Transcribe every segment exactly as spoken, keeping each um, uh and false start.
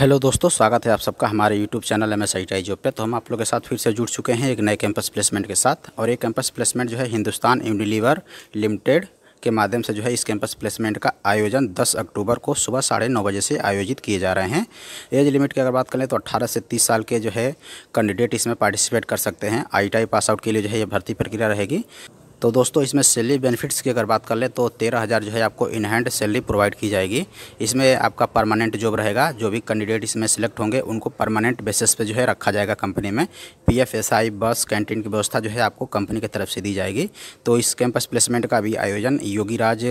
Hello दोस्तों, स्वागत है आप सबका हमारे YouTube channel M S I T I job पे। तो हम आप लोग के साथ फिर से जुड़ चुके हैं एक नए कैंपस प्लेसमेंट के साथ, और ये कैंपस प्लेसमेंट जो है हिंदुस्तान यूनिलीवर लिमिटेड के माध्यम से जो है इस कैंपस प्लेसमेंट का आयोजन दस अक्टूबर को सुबह साढ़े नौ बजे से आयोजित किए जा रहे हैं। एज लिमिट की अगर बात करें तो अठारह से तीस साल के जो है कैंडिडेट इसमें पार्टिसिपेट कर सकते हैं। आई टी आई पास आउट के लिए जो है ये भर्ती प्रक्रिया रहेगी। तो दोस्तों इसमें सैलरी बेनिफिट्स की अगर बात कर ले तो तेरह हज़ार जो है आपको इन हैंड सैलरी प्रोवाइड की जाएगी। इसमें आपका परमानेंट जॉब रहेगा। जो भी कैंडिडेट इसमें सिलेक्ट होंगे उनको परमानेंट बेसिस पे जो है रखा जाएगा कंपनी में। पीएफ, एसआई, बस, कैंटीन की व्यवस्था जो है आपको कंपनी की तरफ से दी जाएगी। तो इस कैंपस प्लेसमेंट का भी आयोजन योगी राज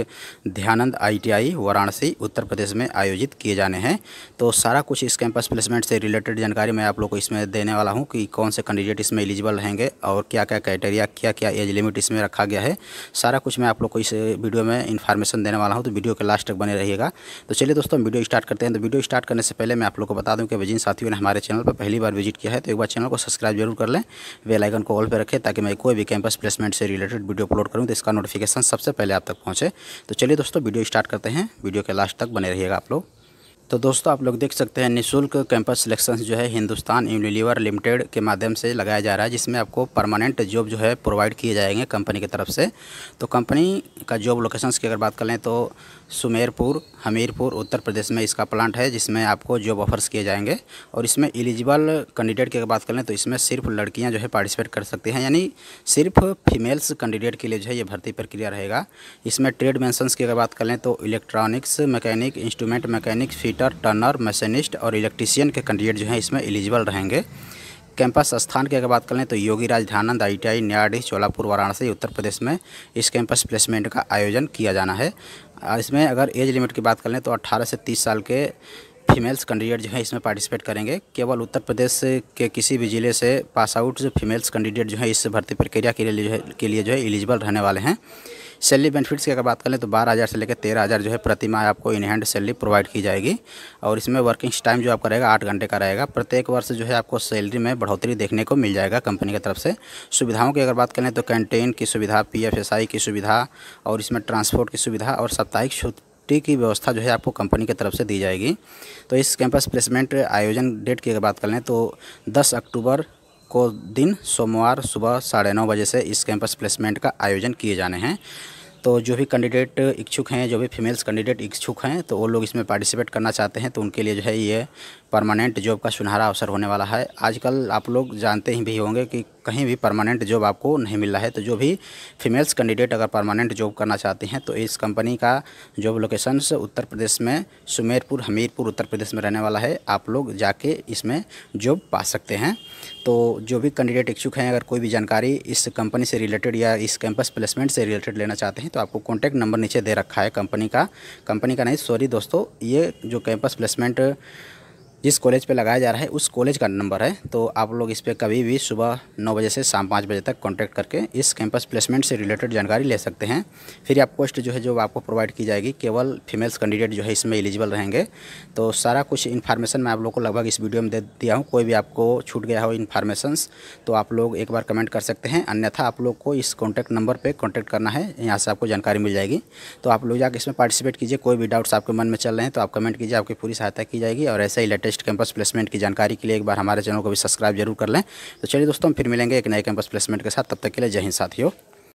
ध्यानंद आई टी आई वाराणसी उत्तर प्रदेश में आयोजित किए जाने हैं। तो सारा कुछ इस कैंपस प्लेसमेंट से रिलेटेड जानकारी मैं आप लोग को इसमें देने वाला हूँ कि कौन से कैंडिडेट इसमें एलिजिबल रहेंगे और क्या क्या क्राइटेरिया, क्या क्या एज लिमिट इसमें रखा गया है, सारा कुछ मैं आप लोग को इस वीडियो में इन्फॉर्मेशन देने वाला हूं। तो वीडियो के लास्ट तक बने रहिएगा। तो चलिए दोस्तों वीडियो स्टार्ट करते हैं। तो वीडियो स्टार्ट करने से पहले मैं आप लोग को बता दूं कि जिन साथियों ने हमारे चैनल पर पहली बार विजिट किया है तो एक बार चैनल को सब्सक्राइब जरूर कर लें, बेल आइकन को ऑल पर रखें ताकि मैं कोई भी कैंपस प्लेसमेंट से रिलेटेड वीडियो अपलोड करूँ तो इसका नोटिफिकेशन सबसे पहले आप तक पहुँचे। तो चलिए दोस्तों वीडियो स्टार्ट करते हैं, वीडियो के लास्ट तक बने रहिएगा आप लोग। तो दोस्तों आप लोग देख सकते हैं निःशुल्क कैंपस सिलेक्शन जो है हिंदुस्तान यूनिलीवर लिमिटेड के माध्यम से लगाया जा रहा है, जिसमें आपको परमानेंट जॉब जो है प्रोवाइड किए जाएंगे कंपनी की तरफ से। तो कंपनी का जॉब लोकेशंस की अगर बात कर लें तो सुमेरपुर, हमीरपुर, उत्तर प्रदेश में इसका प्लांट है जिसमें आपको जॉब ऑफर्स किए जाएंगे। और इसमें एलिजिबल कैंडिडेट की अगर बात कर लें तो इसमें सिर्फ लड़कियाँ जो है पार्टिसिपेट कर सकती हैं, यानी सिर्फ फीमेल्स कैंडिडेट के लिए जो है ये भर्ती प्रक्रिया रहेगा। इसमें ट्रेड मेंशंस की अगर बात कर लें तो electronics mechanic, instrument mechanic, fitter, turner, machinist और इलेक्ट्रीशियन के कैंडिडेट जो हैं इसमें एलिजिबल रहेंगे। कैंपस स्थान की अगर बात करें तो योगी राज ध्यानानंद आई टी आई न्यायाधीश चोलापुर वाराणसी उत्तर प्रदेश में इस कैंपस प्लेसमेंट का आयोजन किया जाना है। इसमें अगर एज लिमिट की बात करें तो अठारह से तीस साल के फीमेल्स कैंडिडेट जो है इसमें पार्टिसिपेट करेंगे। केवल उत्तर प्रदेश के किसी भी ज़िले से पास आउट फीमेल्स कैंडिडेट जो है इस भर्ती प्रक्रिया के लिए के लिए जो है एलिजिबल रहने वाले हैं। सैलरी बेनिफिट्स की अगर बात करें तो बारह हज़ार से लेकर तेरह हज़ार जो है प्रति माह आपको इन हैंड सैलरी प्रोवाइड की जाएगी। और इसमें वर्किंग टाइम जो आपका रहेगा आठ घंटे का रहेगा। प्रत्येक वर्ष जो है आपको सैलरी में बढ़ोतरी देखने को मिल जाएगा कंपनी की तरफ से। सुविधाओं की अगर बात करें तो कैंटीन की सुविधा, पी एफ एस आई की सुविधा और इसमें ट्रांसपोर्ट की सुविधा और साप्ताहिक छुट्टी की व्यवस्था जो है आपको कंपनी की तरफ से दी जाएगी। तो इस कैंपस प्लेसमेंट आयोजन डेट की अगर बात करें तो दस अक्टूबर को दिन सोमवार सुबह साढ़े नौ बजे से इस कैंपस प्लेसमेंट का आयोजन किए जाने हैं। तो जो भी कैंडिडेट इच्छुक हैं, जो भी फीमेल्स कैंडिडेट इच्छुक हैं तो वो लोग इसमें पार्टिसिपेट करना चाहते हैं तो उनके लिए जो है ये परमानेंट जॉब का सुनहरा अवसर होने वाला है। आजकल आप लोग जानते ही भी होंगे कि कहीं भी परमानेंट जॉब आपको नहीं मिल रहा है। तो जो भी फीमेल्स कैंडिडेट अगर परमानेंट जॉब करना चाहते हैं तो इस कंपनी का जॉब लोकेशंस उत्तर प्रदेश में सुमेरपुर, हमीरपुर उत्तर प्रदेश में रहने वाला है। आप लोग जाके इसमें जॉब पा सकते हैं। तो जो भी कैंडिडेट इच्छुक हैं, अगर कोई भी जानकारी इस कंपनी से रिलेटेड या इस कैंपस प्लेसमेंट से रिलेटेड लेना चाहते हैं तो आपको कॉन्टैक्ट नंबर नीचे दे रखा है कंपनी का कंपनी का नहीं सॉरी दोस्तों, ये जो कैंपस प्लेसमेंट जिस कॉलेज पे लगाया जा रहा है उस कॉलेज का नंबर है। तो आप लोग इस पे कभी भी सुबह नौ बजे से शाम पाँच बजे तक कांटेक्ट करके इस कैंपस प्लेसमेंट से रिलेटेड जानकारी ले सकते हैं। फिर आप पोस्ट जो है जो आपको प्रोवाइड की जाएगी, केवल फीमेल्स कैंडिडेट जो है इसमें एलिजिबल रहेंगे। तो सारा कुछ इन्फॉर्मेशन मैं आप लोग को लगभग इस वीडियो में दे दिया हूँ। कोई भी आपको छूट गया हो इन्फॉर्मेशंस तो आप लोग एक बार कमेंट कर सकते हैं, अन्यथा आप लोग को इस कॉन्टैक्ट नंबर पर कॉन्टैक्ट करना है, यहाँ से आपको जानकारी मिल जाएगी। तो आप लोग जाकर इसमें पार्टिसिपेट कीजिए। कोई भी डाउट्स आपके मन में चल रहे हैं तो आप कमेंट कीजिए, आपकी पूरी सहायता की जाएगी। और ऐसा ही लेटेस्ट कैंपस प्लेसमेंट की जानकारी के लिए एक बार हमारे चैनल को भी सब्सक्राइब जरूर कर लें। तो चलिए दोस्तों फिर मिलेंगे एक नए कैंपस प्लेसमेंट के साथ, तब तक के लिए जय हिंद साथियों।